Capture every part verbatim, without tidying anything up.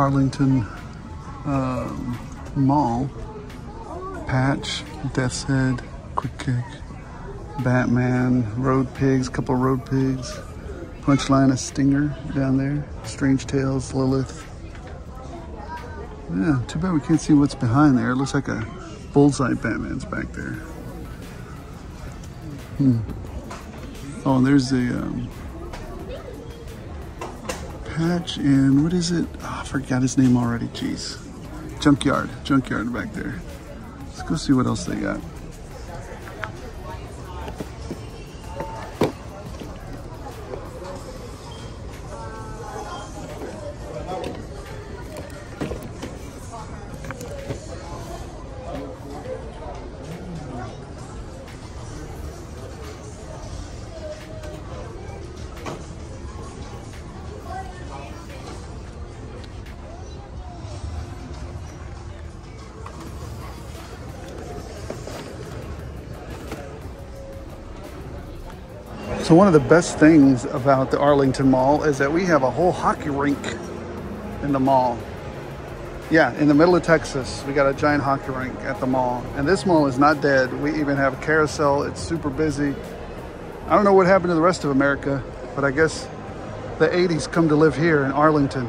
Arlington um, Mall. Patch, Death's Head, Quick Kick, Batman, Road Pigs, couple Road Pigs, Punchline, a Stinger down there, Strange Tales, Lilith. Yeah, too bad we can't see what's behind there. It looks like a bullseye Batman's back there. Hmm. Oh, and there's the um, Patch and what is it? Oh, I forgot his name already, jeez. Junkyard, Junkyard back there. Let's go see what else they got. So one of the best things about the Arlington Mall is that we have a whole hockey rink in the mall. Yeah, in the middle of Texas, we got a giant hockey rink at the mall. And this mall is not dead. We even have a carousel. It's super busy. I don't know what happened to the rest of America, but I guess the eighties come to live here in Arlington,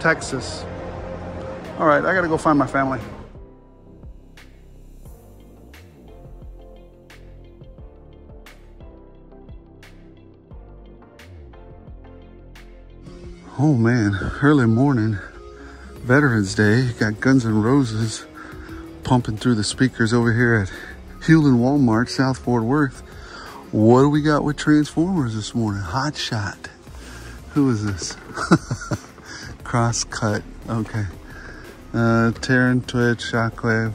Texas. All right, I gotta go find my family. Oh man, early morning, Veterans Day, got Guns N' Roses pumping through the speakers over here at Hulen Walmart, South Fort Worth. What do we got with Transformers this morning? Hot Shot. Who is this? Cross Cut, okay. Uh, Terran Twitch, Shockwave.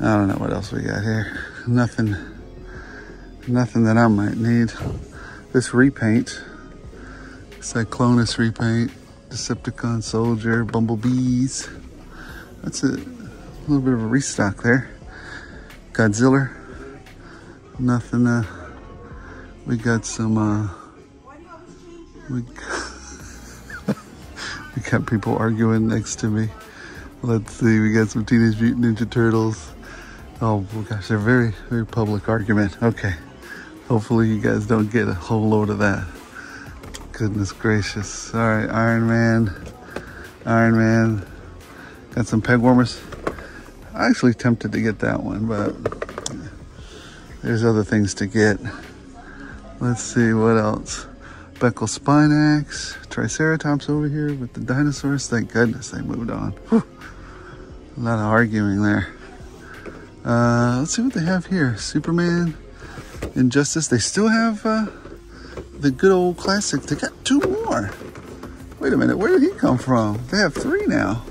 I don't know what else we got here. Nothing, nothing that I might need. This repaint. Cyclonus repaint, Decepticon soldier, bumblebees. That's a, a little bit of a restock there. Godzilla. Nothing. Uh, we got some. Uh, we, we got people arguing next to me. Let's see. We got some Teenage Mutant Ninja Turtles. Oh gosh, they're very, very public argument. Okay. Hopefully you guys don't get a whole load of that. Goodness gracious. All right, Iron Man, Iron Man. Got some peg warmers. I actually tempted to get that one, but there's other things to get. Let's see what else. Beckle Spine Axe, Triceratops over here with the dinosaurs. Thank goodness they moved on. Whew. A lot of arguing there. Uh, let's see what they have here. Superman, Injustice. They still have uh, the good old classics. They got two more. Wait a minute, where did he come from? They have three now.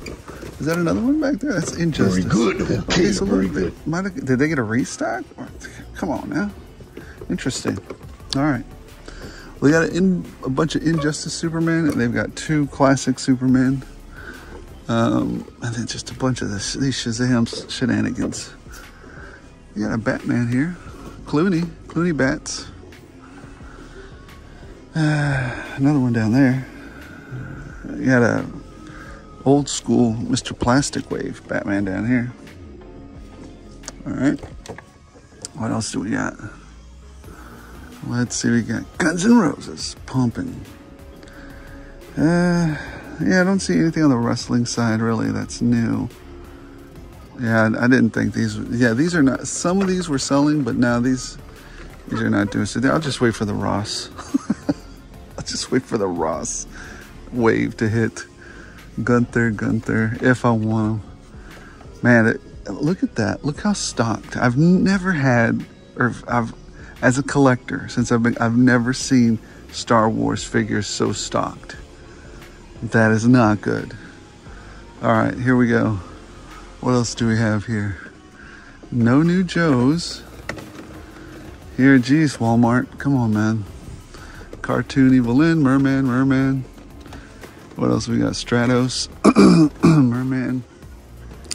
Is that another one back there? That's Injustice. Very good. Okay, okay, so very good. They, did they get a restock? Come on now. Interesting. All right. We got a, a bunch of Injustice Superman, and they've got two classic Superman. Um, and then just a bunch of this, these Shazam shenanigans. You got a Batman here. Clooney. Clooney Bats. Uh, another one down there. You got a old school Mister Plastic Wave Batman down here. All right. What else do we got? Let's see. We got Guns N' Roses pumping. Uh, yeah, I don't see anything on the wrestling side really that's new. Yeah, I didn't think these. Yeah, these are not. Some of these were selling, but now these these are not doing. So I'll just wait for the Ross. Just wait for the Ross wave to hit. Gunther, Gunther, if I want them. Man, it, look at that. Look how stocked. I've never had, or I've, as a collector, since I've been, I've never seen Star Wars figures so stocked. That is not good. All right, here we go. What else do we have here? No new Joes. Here, geez, Walmart. Come on, man. Cartoon, Evelyn, Merman, Merman. What else we got? Stratos, Merman,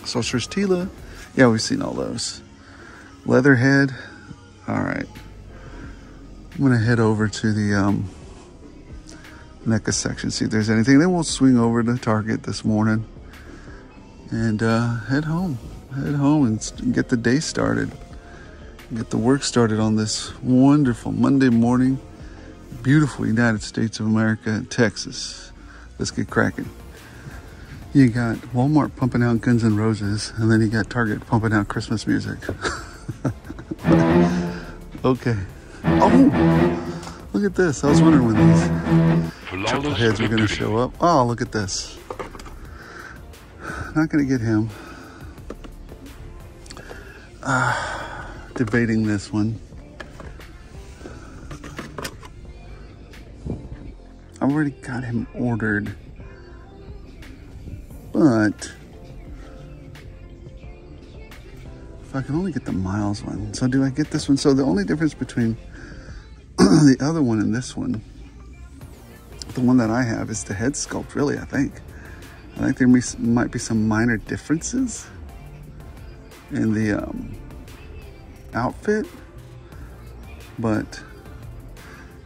Sorceress Tila. Yeah, we've seen all those. Leatherhead. All right. I'm gonna head over to the um, NECA section, see if there's anything. Then we'll swing over to Target this morning and uh, head home. Head home and get the day started. Get the work started on this wonderful Monday morning. Beautiful United States of America, Texas. Let's get cracking. You got Walmart pumping out Guns N' Roses, and then you got Target pumping out Christmas music. Okay. Oh, look at this. I was wondering when these chuckleheads were going to show up. Oh, look at this. Not going to get him. Uh, debating this one. I've already got him ordered. But if I can only get the miles one, so do I get this one? So the only difference between the other one and this one, the one that I have, is the head sculpt, really, I think. I think there may, might be some minor differences in the um, outfit, but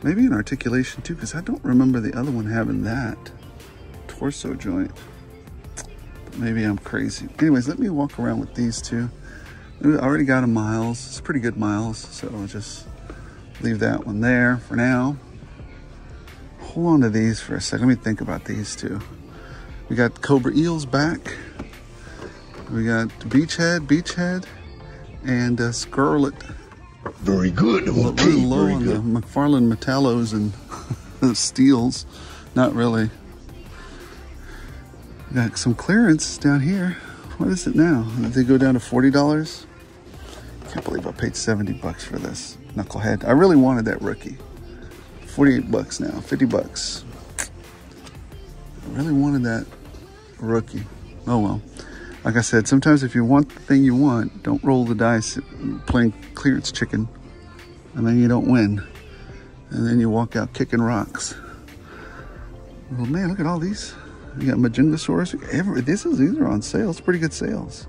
maybe in articulation too, because I don't remember the other one having that torso joint. Maybe I'm crazy. Anyways, let me walk around with these two. I already got a miles. It's pretty good miles, so I'll just leave that one there for now. Hold on to these for a second. Let me think about these two. We got Cobra Eels back. We got Beachhead, Beachhead, and uh, Scarlet. Very good. L okay, really low very on good. The McFarlane Metallos and Steels. Not really. Got some clearance down here. What is it now? Did they go down to forty dollars? Can't believe I paid seventy bucks for this knucklehead. I really wanted that rookie. forty-eight bucks now, fifty bucks. I really wanted that rookie. Oh well. Like I said, sometimes if you want the thing you want, don't roll the dice playing clearance chicken, and then you don't win. And then you walk out kicking rocks. Oh man, look at all these. You got Majungasaurus. Every, this is, these are on sale. It's pretty good sales.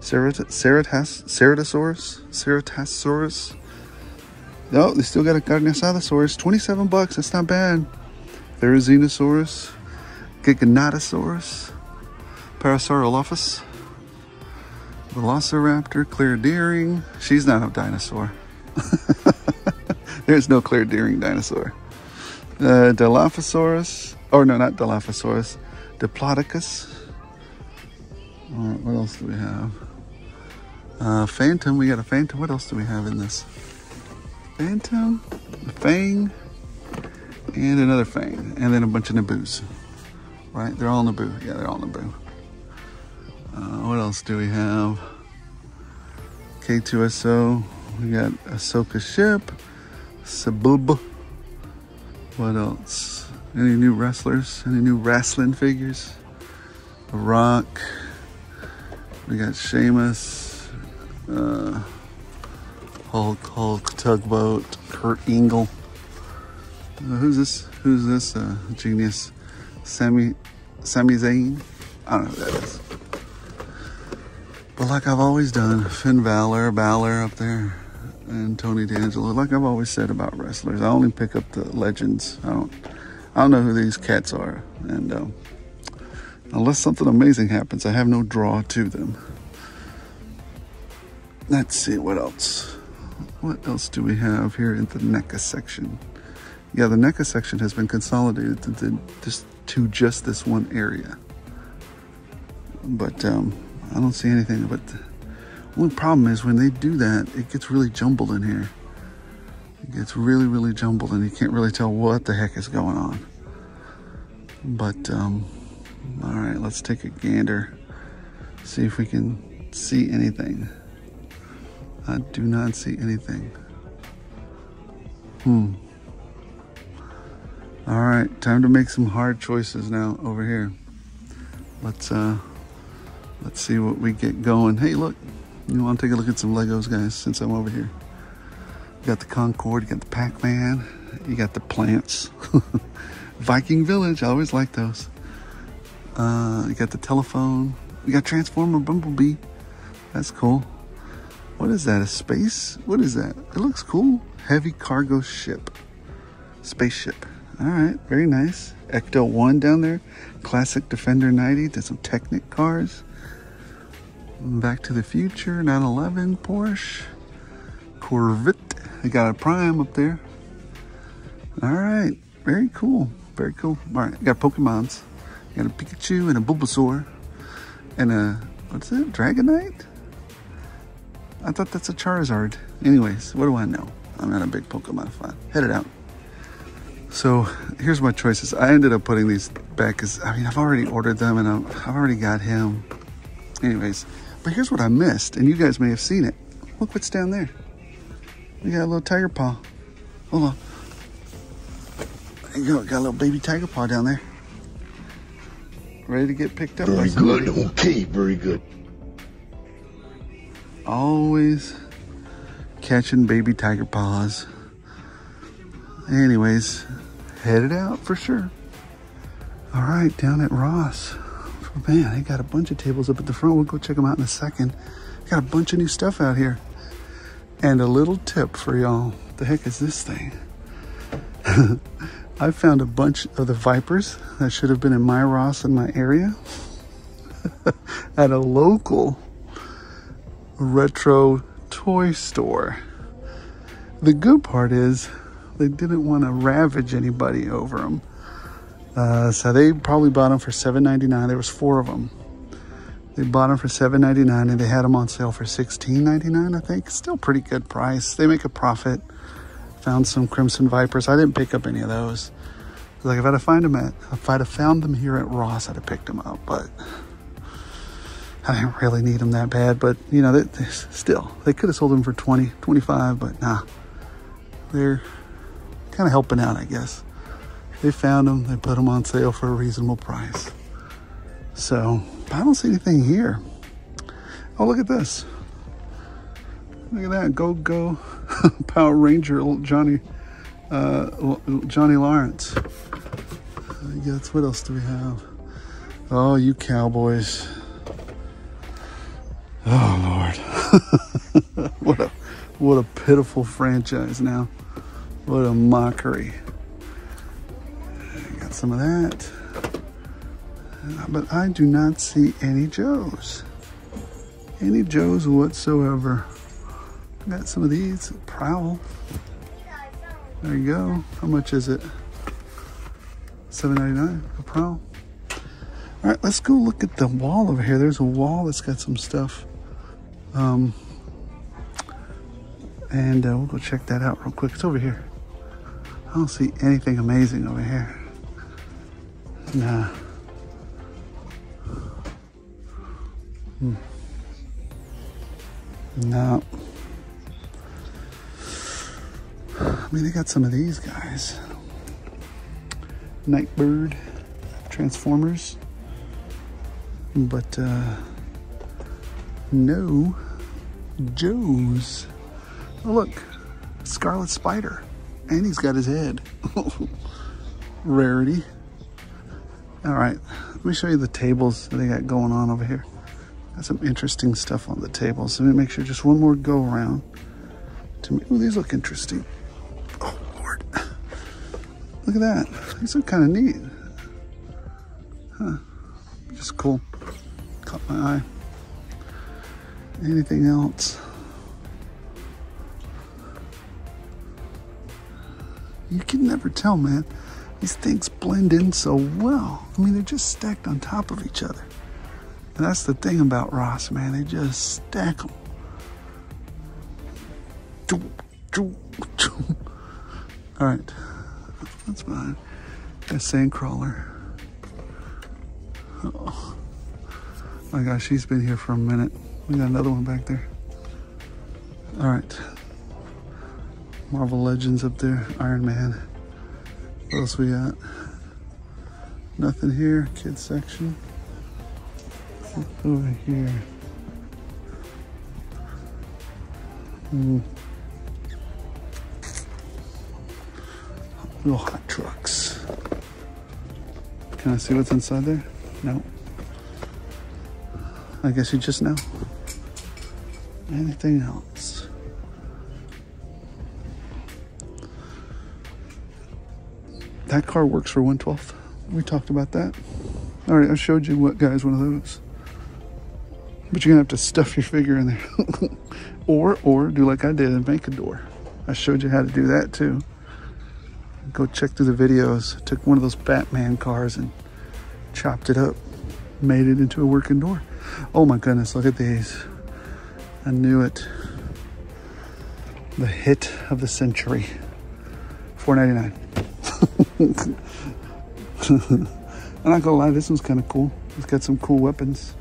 Cerat, Ceratas, Ceratosaurus. Ceratosaurus. No, oh, they still got a Carnassosaurus. twenty-seven bucks. That's not bad. Therizinosaurus. Giganotosaurus. Parasaurolophus. Velociraptor. Clear Deering. She's not a dinosaur. There's no Clear Deering dinosaur. Uh, Dilophosaurus. Or no, not Dilophosaurus. Diplodocus. Alright, what else do we have? Uh, Phantom, we got a Phantom. What else do we have in this? Phantom, a Fang, and another Fang. And then a bunch of Naboos. Right? They're all Naboo. Yeah, they're all Naboo. Uh, what else do we have? K two S O. We got Ahsoka ship. Sabub. What else? Any new wrestlers? Any new wrestling figures? The Rock. We got Sheamus. Uh, Hulk, Hulk, Tugboat. Kurt Angle. Uh, who's this? Who's this uh, genius? Sami, Sami Zayn? I don't know who that is. But like I've always done, Finn Balor, Balor up there, and Tony D'Angelo. Like I've always said about wrestlers, I only pick up the legends. I don't. I don't know who these cats are, and um, unless something amazing happens, I have no draw to them. Let's see, what else? What else do we have here in the NECA section? Yeah, the NECA section has been consolidated to, to, just, to just this one area. But um, I don't see anything. But the only problem is when they do that, it gets really jumbled in here. It's really, really jumbled, and you can't really tell what the heck is going on. But, um, all right, let's take a gander. See if we can see anything. I do not see anything. Hmm. All right, time to make some hard choices now over here. Let's, uh, let's see what we get going. Hey, look, you want to take a look at some Legos, guys, since I'm over here. You got the Concorde, you got the Pac-Man, you got the plants. Viking Village, I always like those. Uh, you got the telephone, you got Transformer Bumblebee. That's cool. What is that, a space? What is that? It looks cool. Heavy cargo ship. Spaceship. All right, very nice. Ecto one down there. Classic Defender ninety. Did some Technic cars. Back to the Future, nine eleven, Porsche. Corvette. I got a Prime up there. All right, very cool. Very cool. All right, got Pokemons. Got a Pikachu and a Bulbasaur. And a, what's that, Dragonite? I thought that's a Charizard. Anyways, what do I know? I'm not a big Pokemon fan. Headed out. So here's my choices. I ended up putting these back because, I mean, I've already ordered them and I've, I've already got him. Anyways, but here's what I missed, and you guys may have seen it. Look what's down there. We got a little tiger paw. Hold on. There you go. Got a little baby tiger paw down there. Ready to get picked up. Very good. Okay, very good. Always catching baby tiger paws. Anyways, headed out for sure. All right, down at Ross. Man, they got a bunch of tables up at the front. We'll go check them out in a second. Got a bunch of new stuff out here. And a little tip for y'all. The heck is this thing? I found a bunch of the Vipers that should have been in my Ross in my area at a local retro toy store. The good part is they didn't want to ravage anybody over them. Uh, so they probably bought them for seven ninety-nine. There was four of them. They bought them for seven ninety-nine and they had them on sale for sixteen ninety-nine, I think. Still pretty good price. They make a profit. Found some Crimson Vipers. I didn't pick up any of those. I was like, if I'd have find them at, if I'd have found them here at Ross, I'd have picked them up. But I didn't really need them that bad. But you know, they, they, still, they could have sold them for twenty, twenty-five, but nah. They're kind of helping out, I guess. They found them, they put them on sale for a reasonable price. So, I don't see anything here. Oh, look at this. Look at that, Go Go Power Ranger, Johnny uh, Johnny Lawrence. I guess, what else do we have? Oh, you cowboys. Oh, Lord. What a, what a pitiful franchise now. What a mockery. Some of that, but I do not see any Joes, any Joes whatsoever. Got some of these. Prowl, there you go. How much is it? Seven ninety-nine a Prowl. All right, let's go look at the wall over here. There's a wall that's got some stuff, um and uh, we'll go check that out real quick. It's over here. I don't see anything amazing over here. Nah. Hmm. No. I mean, they got some of these guys. Nightbird, Transformers, but uh, no Joes. Oh, look, Scarlet Spider, and he's got his head. Rarity. All right, let me show you the tables that they got going on over here. Got some interesting stuff on the tables. So let me make sure just one more go around. To me, ooh, these look interesting. Oh, Lord. Look at that. These look kind of neat. Huh, just cool. Caught my eye. Anything else? You can never tell, man. These things blend in so well. I mean, they're just stacked on top of each other. And that's the thing about Ross, man. They just stack them. All right. That's fine. A Sandcrawler. Oh. My gosh, she's been here for a minute. We got another one back there. All right. Marvel Legends up there. Iron Man. What else we got? Nothing here. Kids section. Over here. Mm. Little hot trucks. Can I see what's inside there? No. I guess you just know. Anything else? That car works for one twelfth. We talked about that. All right, I showed you what, guys, one of those. But you're gonna have to stuff your figure in there. or or do like I did and make a door. I showed you how to do that too. Go check through the videos. Took one of those Batman cars and chopped it up. Made it into a working door. Oh my goodness, look at these. I knew it. The hit of the century. four ninety-nine. I'm not gonna lie, this one's kind of cool. It's got some cool weapons.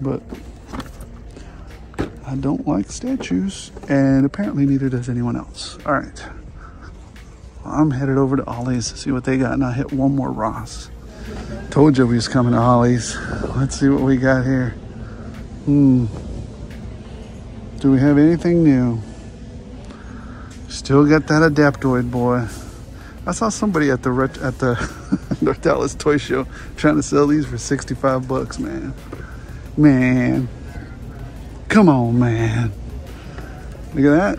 But I don't like statues, and apparently neither does anyone else. All right, well, I'm headed over to Ollie's to see what they got, and I hit one more Ross. Told you we was coming to Ollie's. Let's see what we got here. Hmm. Do we have anything new? Still got that Adaptoid boy. I saw somebody at the at the North Dallas toy show trying to sell these for sixty-five bucks, man. Man, come on, man. Look at that.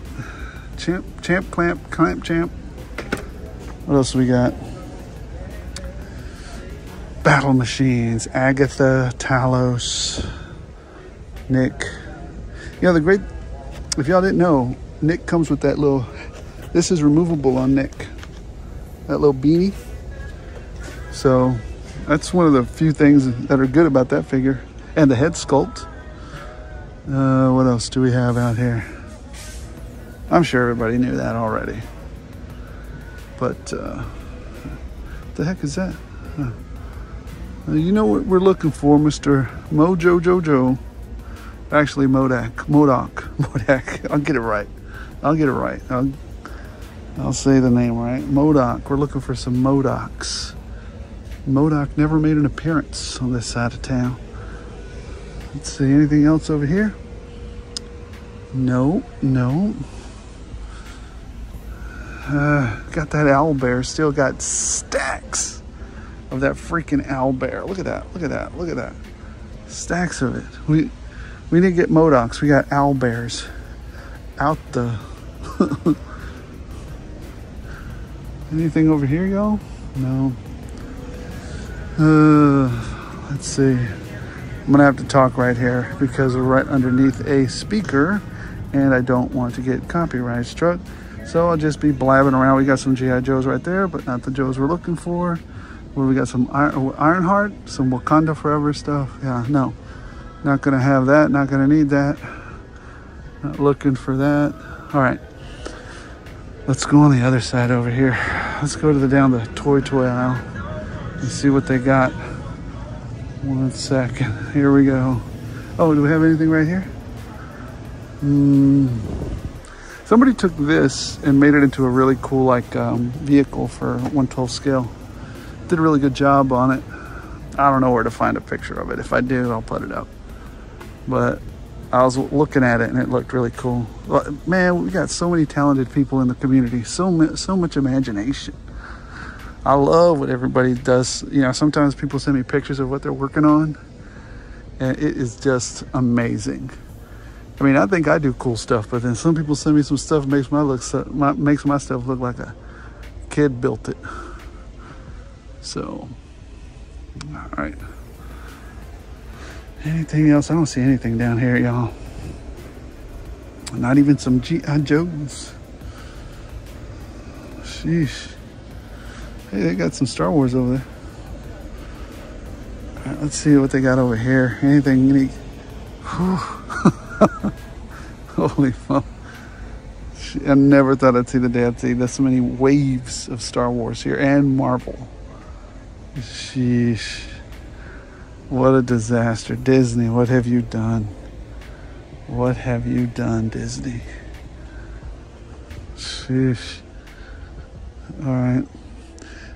Champ, champ, clamp, clamp, champ. What else we got? Battle Machines, Agatha, Talos, Nick. You know, the great, if y'all didn't know, Nick comes with that little, this is removable on Nick. That little beanie. So that's one of the few things that are good about that figure. And the head sculpt. Uh, what else do we have out here? I'm sure everybody knew that already. But uh, what the heck is that? Huh. Well, you know what we're looking for, Mister Mojo Jojo. Actually, MODOK. MODOK. MODOK. I'll get it right. I'll get it right. I'll I'll say the name right. MODOK. We're looking for some MODOKs. MODOK never made an appearance on this side of town. Let's see, anything else over here? No, no. Uh, got that owlbear. Still got stacks of that freaking owlbear. Look at that. Look at that. Look at that. Stacks of it. We we didn't get MODOKs. We got owlbears. Out the. Anything over here, y'all? No. Uh, let's see. I'm gonna have to talk right here because we're right underneath a speaker and I don't want to get copyright struck. So I'll just be blabbing around. We got some G I Joes right there, but not the Joes we're looking for. Well, we got some Iron Ironheart, some Wakanda Forever stuff. Yeah, no, not gonna have that, not gonna need that. Not looking for that. All right, let's go on the other side over here. Let's go to the down the toy toy aisle and see what they got. One second, here we go. Oh, do we have anything right here? Mm. Somebody took this and made it into a really cool like um, vehicle for one twelfth scale. Did a really good job on it. I don't know where to find a picture of it. If I do, I'll put it up. But I was looking at it and it looked really cool. Man, we got so many talented people in the community. So, so much imagination. I love what everybody does. You know, sometimes people send me pictures of what they're working on, and it is just amazing. I mean, I think I do cool stuff, but then some people send me some stuff that makes my look my, makes my stuff look like a kid built it. So, all right. Anything else? I don't see anything down here, y'all. Not even some G I Joes. Sheesh. Hey, they got some Star Wars over there. All right, let's see what they got over here. Anything unique? Holy fuck. I never thought I'd see the day I'd see this many waves of Star Wars here and Marvel. Sheesh. What a disaster. Disney, what have you done? What have you done, Disney? Sheesh. All right.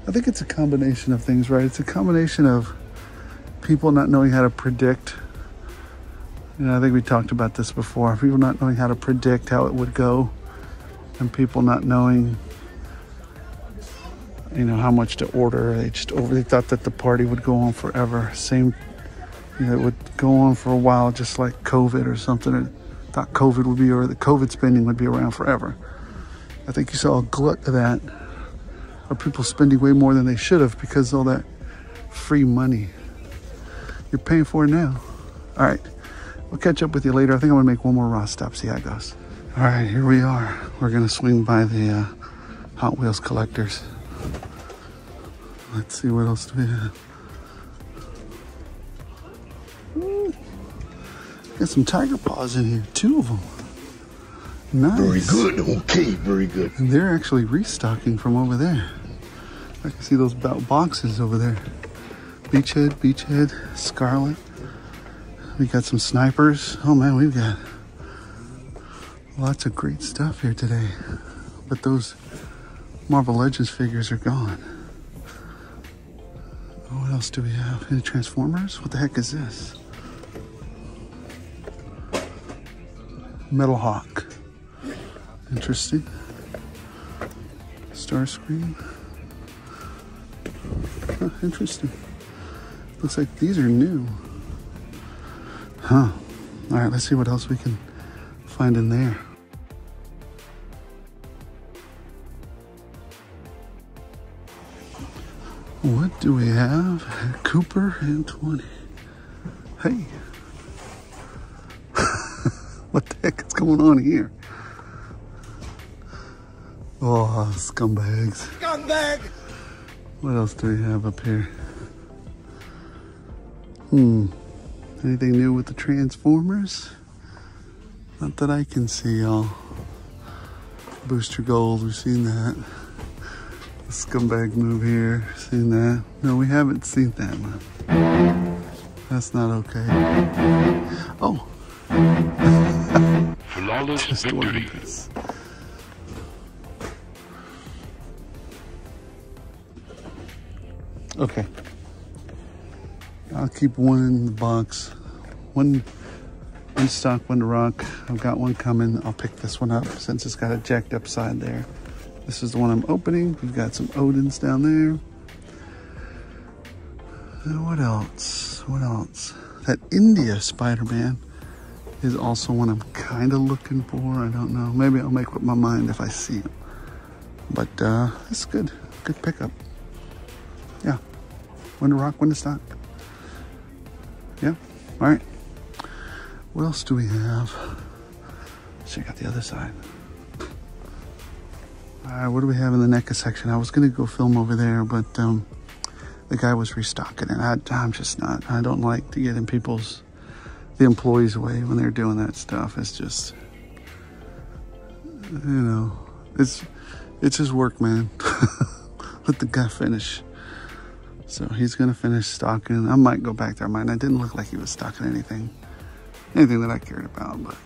I think it's a combination of things, right? It's a combination of people not knowing how to predict. You know, I think we talked about this before. People not knowing how to predict how it would go, and people not knowing, you know, how much to order. They just over. They thought that the party would go on forever. Same, you know, it would go on for a while, just like COVID or something. Or thought COVID would be, or the COVID spending would be around forever. I think you saw a glut of that. are people spending way more than they should have because all that free money you're paying for now. All right, we'll catch up with you later. I think I'm gonna make one more Ross stop, see how it goes. All right, here we are. We're gonna swing by the uh, Hot Wheels collectors. Let's see what else do we have. Ooh, got some tiger paws in here, two of them. Nice. Very good, okay, very good. And they're actually restocking from over there. I can see those boxes over there. Beachhead, Beachhead, Scarlet. We got some snipers. Oh man, we've got lots of great stuff here today. But those Marvel Legends figures are gone. Oh, what else do we have? Any Transformers? What the heck is this? Metal Hawk. Interesting. Starscream. Huh, interesting. Looks like these are new. Huh. All right, let's see what else we can find in there. What do we have? Cooper and twenty. Hey. What the heck is going on here? Oh, scumbags. Scumbag! What else do we have up here? Hmm. Anything new with the Transformers? Not that I can see, y'all. Booster Gold, we've seen that. The Scumbag move here, seen that. No, we haven't seen that one. That's not okay. Oh! Flawless victory. Okay. I'll keep one in the box. One one stock, one to rock. I've got one coming. I'll pick this one up since it's got a jacked up side there. This is the one I'm opening. We've got some Odins down there. And what else? What else? That India Spider-Man is also one I'm kind of looking for. I don't know. Maybe I'll make up my mind if I see him. But uh, it's good. Good pickup. Yeah. One to rock, one to stock. Yeah, all right. What else do we have? Let's check out the other side. All right, what do we have in the NECA section? I was gonna go film over there, but um, the guy was restocking and I, I'm just not, I don't like to get in people's, the employees' way when they're doing that stuff. It's just, you know, it's, it's his work, man. Let the guy finish. So he's gonna finish stocking. I might go back there. I might. It didn't look like he was stocking anything, anything that I cared about. But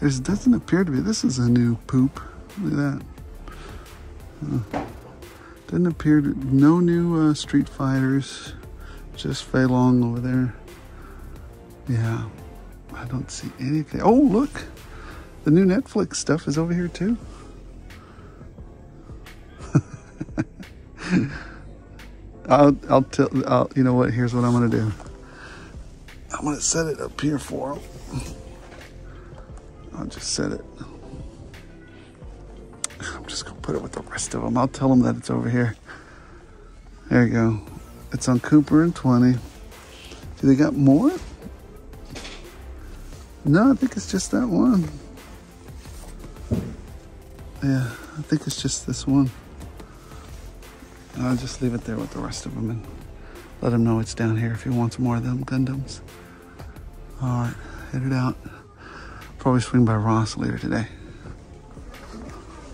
there doesn't appear to be. This is a new poop. Look at that. Uh, doesn't appear to. No new uh, Street Fighters. Just Fei Long over there. Yeah, I don't see anything. Oh look, the new Netflix stuff is over here too. I'll, I'll tell, I'll, you know what, here's what I'm gonna do. I'm gonna set it up here for him. I'll just set it. I'm just gonna put it with the rest of them. I'll tell them that it's over here. There you go. It's on Cooper and twenty. Do they got more? No, I think it's just that one. Yeah, I think it's just this one. I'll just leave it there with the rest of them and let him know it's down here if he wants more of them Gundams. All right, headed out. Probably swing by Ross later today.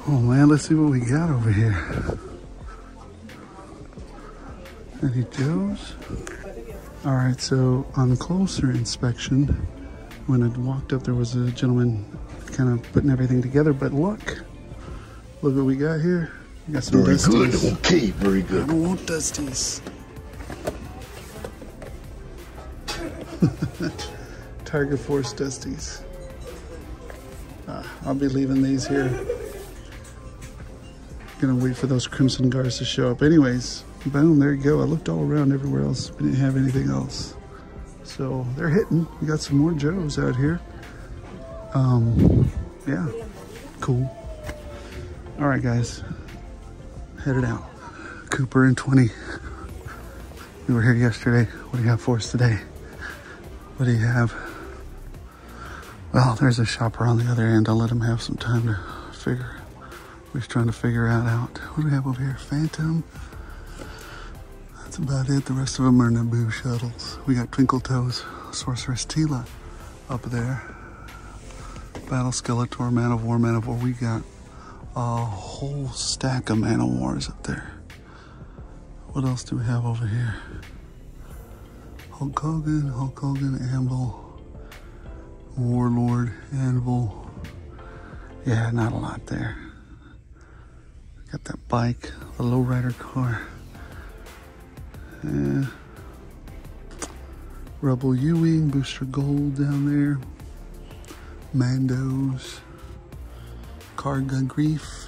Oh man, let's see what we got over here. Any Joes? All right, so on closer inspection, when I walked up, there was a gentleman kind of putting everything together, but look, look what we got here. You got some very dusties. Good, okay, very good. I don't want dusties. Target Force dusties. Ah, I'll be leaving these here. Gonna wait for those Crimson Guards to show up. Anyways, boom, there you go. I looked all around everywhere else. We didn't have anything else. So they're hitting. We got some more Joes out here. Um, yeah, cool. All right, guys. headed out. Cooper and twenty. We were here yesterday. What do you have for us today? What do you have? Well, there's a shopper on the other end. I'll let him have some time to figure. We're just trying to figure out out. What do we have over here? Phantom. That's about it. The rest of them are Naboo shuttles. We got Twinkle Toes, Sorceress Tila up there. Battle Skeletor, Man of War, Man of War. We got a whole stack of Man of Wars up there. What else do we have over here? Hulk Hogan, Hulk Hogan, Anvil, Warlord, Anvil. Yeah, not a lot there. Got that bike, the lowrider car. Yeah. Rebel Ewing, Booster Gold down there. Mandos, Karga Grief.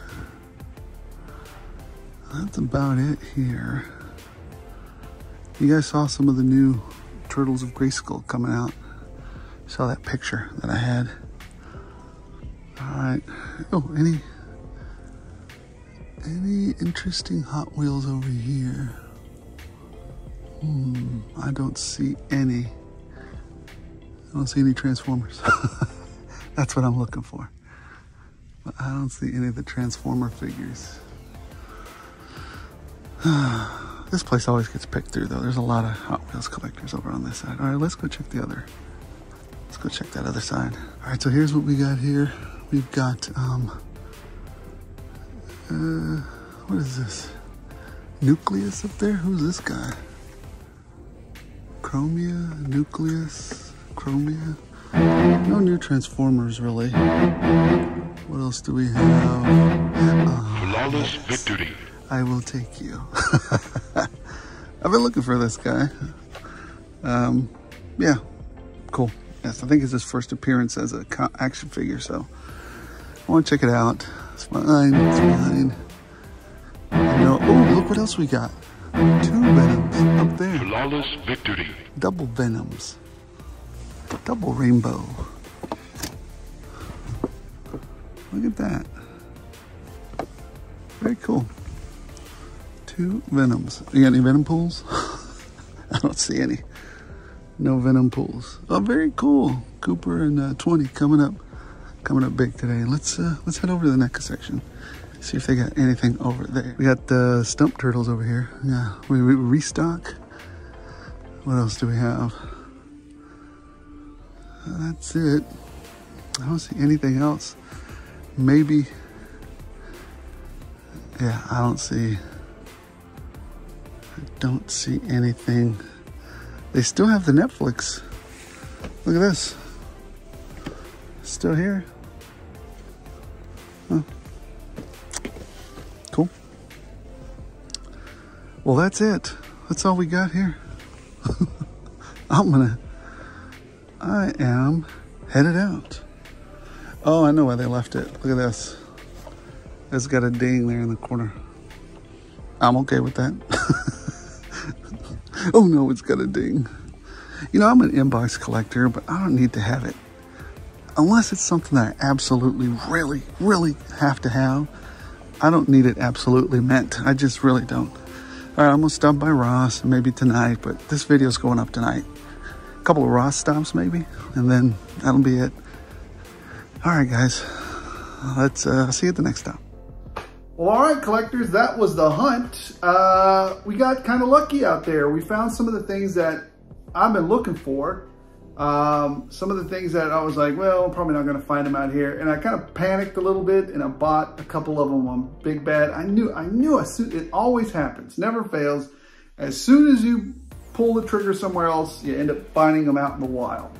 That's about it here. You guys saw some of the new Turtles of Grayskull coming out. Saw that picture that I had. All right. Oh, any any interesting Hot Wheels over here? Hmm, I don't see any. I don't see any Transformers. That's what I'm looking for. But I don't see any of the Transformer figures. This place always gets picked through, though. There's a lot of Hot Wheels collectors over on this side. All right, let's go check the other. Let's go check that other side. All right, so here's what we got here. We've got, um, uh, what is this? Nucleus up there? Who's this guy? Chromia, Nucleus, Chromia. No new Transformers, really. What else do we have? Uh, Flawless victory. I will take you. I've been looking for this guy. Um, yeah, cool. Yes, I think it's his first appearance as a co action figure, so I want to check it out. It's mine, it's mine. You know, oh, look what else we got. Two Venoms up there. Flawless victory. Double Venoms. Double Rainbow. Look at that. Very cool. Two Venoms. You got any Venom pools? I don't see any. No Venom pools. Oh, very cool. Cooper and uh, twenty coming up, coming up big today. Let's uh, let's head over to the N E C A section. See if they got anything over there. We got the uh, Stump Turtles over here. Yeah, we, we restock. What else do we have? Uh, that's it. I don't see anything else. Maybe. Yeah, I don't see. I don't see anything. They still have the Netflix. Look at this. Still here. Huh. Cool. Well, that's it. That's all we got here. I'm gonna. I am headed out. Oh, I know why they left it. Look at this. It's got a ding there in the corner. I'm okay with that. Oh no, it's got a ding. You know, I'm an inbox collector, but I don't need to have it. Unless it's something that I absolutely, really, really have to have. I don't need it absolutely meant. I just really don't. All right, I'm gonna stop by Ross, maybe tonight, but this video's going up tonight. A couple of Ross stops maybe, and then that'll be it. All right, guys, let's uh, see you at the next stop. Well, all right, collectors, that was the hunt. Uh, we got kind of lucky out there. We found some of the things that I've been looking for. Um, some of the things that I was like, well, I'm probably not gonna find them out here. And I kind of panicked a little bit and I bought a couple of them on Big Bad. I knew, I knew as soon, it always happens, never fails. As soon as you pull the trigger somewhere else, you end up finding them out in the wild.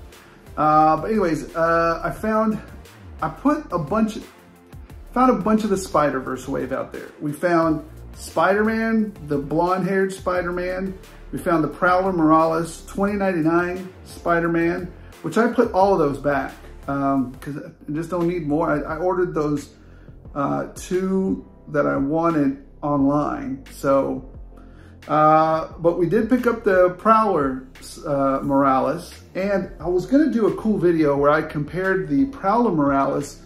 Uh, but anyways, uh, I found, I put a bunch of, Found a bunch of the Spider-Verse wave out there. We found Spider-Man, the blonde-haired Spider-Man. We found the Prowler Morales, twenty ninety-nine Spider-Man, which I put all of those back because um, I just don't need more. I, I ordered those uh, two that I wanted online. So, uh, but we did pick up the Prowler uh, Morales, and I was gonna do a cool video where I compared the Prowler Morales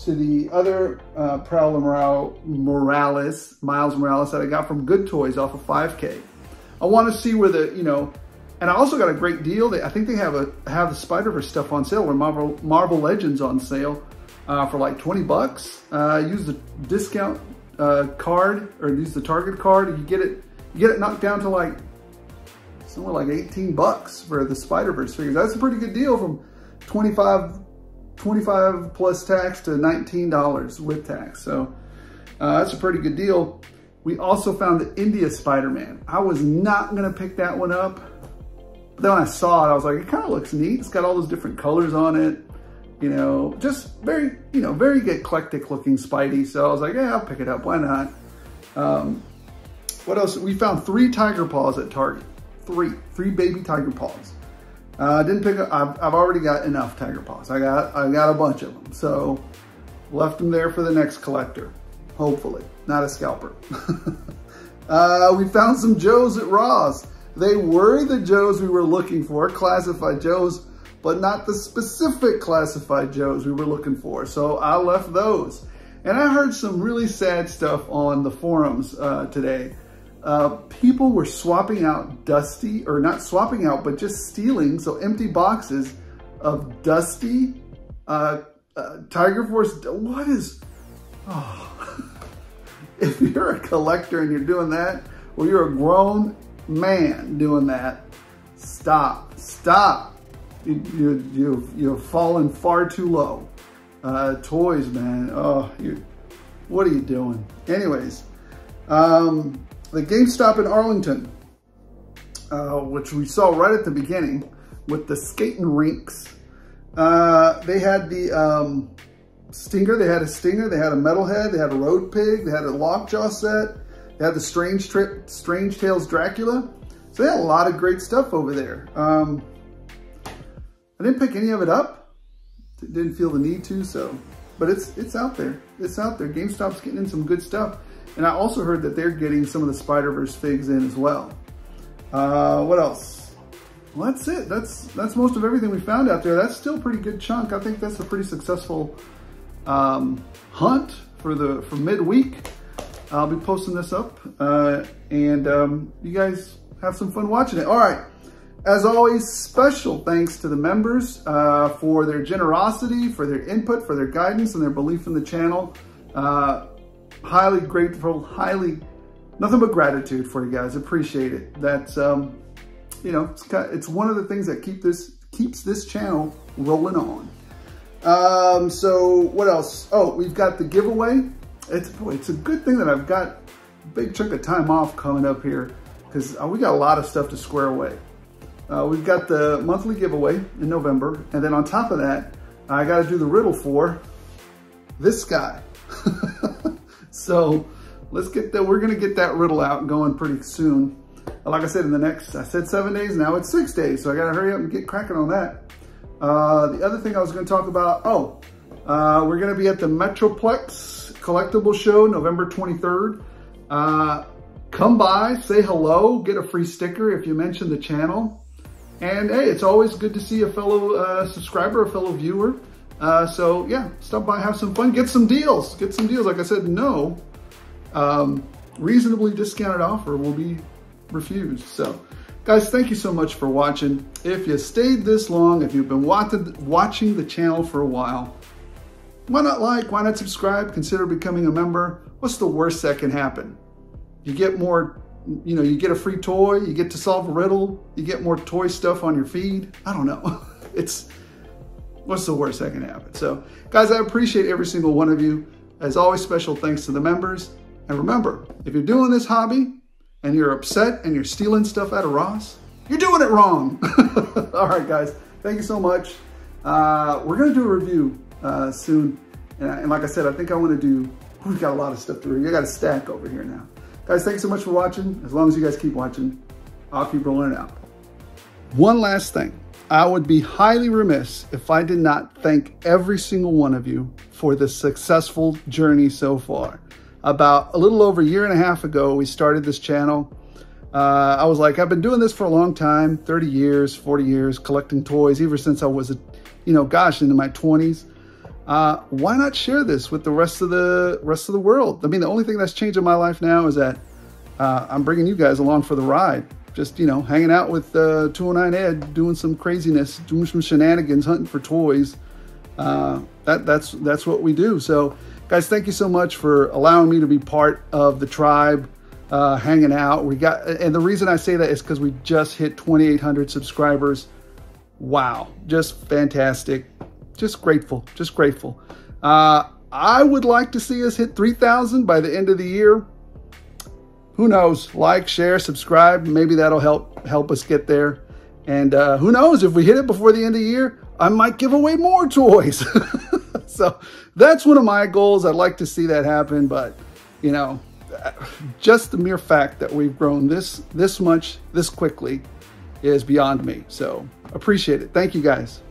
to the other uh, Prowl Morales, Miles Morales, that I got from Good Toys off of five K. I want to see where the, you know, and I also got a great deal. They, I think they have a have the Spider-Verse stuff on sale, or Marvel, Marvel Legends on sale uh, for like twenty bucks. Uh, use the discount uh, card, or use the Target card, and you get it, you get it knocked down to like somewhere like eighteen bucks for the Spider-Verse figures. That's a pretty good deal from twenty-five plus tax to nineteen dollars with tax. So uh, that's a pretty good deal. We also found the India Spider-Man. I was not gonna pick that one up, but then when I saw it, I was like, it kind of looks neat. It's got all those different colors on it. You know, just very, you know, very eclectic looking Spidey. So I was like, yeah, I'll pick it up, why not? Um, what else? We found three tiger paws at Target. Three, three baby tiger paws. I uh, didn't pick up, I've, I've already got enough tiger paws. I got, I got a bunch of them. So left them there for the next collector, hopefully, not a scalper. uh, we found some Joes at Ross. They were the Joes we were looking for, classified Joes, but not the specific classified Joes we were looking for. So I left those. And I heard some really sad stuff on the forums uh, today. Uh, people were swapping out dusty, or not swapping out, but just stealing, so empty boxes of dusty uh, uh, Tiger Force. What is, oh. If you're a collector and you're doing that, or you're a grown man doing that, stop, stop. You, you, you've, you've fallen far too low. Uh, toys, man, oh, you, what are you doing? Anyways, um, the GameStop in Arlington, uh, which we saw right at the beginning with the skating rinks. Uh, they had the um, Stinger, they had a Stinger, they had a Metalhead, they had a Road Pig, they had a Lockjaw set, they had the Strange, Trip, Strange Tales Dracula. So they had a lot of great stuff over there. Um, I didn't pick any of it up, didn't feel the need to, so. But it's, it's out there, it's out there. GameStop's getting in some good stuff. And I also heard that they're getting some of the Spider-Verse figs in as well. Uh, what else? Well, that's it. That's that's most of everything we found out there. That's still a pretty good chunk. I think that's a pretty successful um, hunt for the for midweek. I'll be posting this up, uh, and um, you guys have some fun watching it. All right. As always, special thanks to the members uh, for their generosity, for their input, for their guidance, and their belief in the channel. Uh, Highly grateful, highly, nothing but gratitude for you guys. Appreciate it. That's, um, you know, it's, it's one of the things that keep this, keeps this channel rolling on. Um, so what else? Oh, we've got the giveaway. It's, boy, it's a good thing that I've got a big chunk of time off coming up here, because we got a lot of stuff to square away. Uh, we've got the monthly giveaway in November. And then on top of that, I got to do the riddle for this guy. So let's get that. We're gonna get that riddle out going pretty soon. Like I said, in the next, I said seven days, now it's six days. So I gotta hurry up and get cracking on that. Uh, the other thing I was gonna talk about, oh, uh, we're gonna be at the Metroplex Collectible Show, November twenty-third. Uh, come by, say hello, get a free sticker if you mention the channel. And hey, it's always good to see a fellow uh, subscriber, a fellow viewer. Uh, so yeah, stop by, have some fun, get some deals, get some deals. Like I said, no, um, reasonably discounted offer will be refused. So guys, thank you so much for watching. If you stayed this long, if you've been watching, watching the channel for a while, why not like, why not subscribe, consider becoming a member. What's the worst that can happen? You get more, you know, you get a free toy, you get to solve a riddle, you get more toy stuff on your feed. I don't know. It's, what's the worst that can happen? So guys, I appreciate every single one of you. As always, special thanks to the members. And remember, if you're doing this hobby and you're upset and you're stealing stuff out of Ross, you're doing it wrong. All right, guys, thank you so much. Uh, we're gonna do a review uh, soon. And, I, and like I said, I think I wanna do, we've got a lot of stuff to review. I got a stack over here now. Guys, thanks so much for watching. As long as you guys keep watching, I'll keep rolling it out. One last thing. I would be highly remiss if I did not thank every single one of you for the successful journey so far. About a little over a year and a half ago, we started this channel. Uh, I was like, I've been doing this for a long time, thirty years, forty years, collecting toys ever since I was, a, you know, gosh, into my twenties. Uh, why not share this with the rest of the rest of the world? I mean, the only thing that's changed in my life now is that uh, I'm bringing you guys along for the ride. Just, you know, hanging out with uh, two oh nine Ed, doing some craziness, doing some shenanigans, hunting for toys. Uh, that that's that's what we do. So, guys, thank you so much for allowing me to be part of the tribe, uh, hanging out. We got, and the reason I say that is because we just hit twenty-eight hundred subscribers. Wow, just fantastic. Just grateful, just grateful. Uh, I would like to see us hit three thousand by the end of the year. Who knows? Like, share, subscribe. Maybe that'll help help us get there. And uh, who knows? If we hit it before the end of the year, I might give away more toys. So that's one of my goals. I'd like to see that happen. But, you know, just the mere fact that we've grown this, this much, this quickly is beyond me. So appreciate it. Thank you, guys.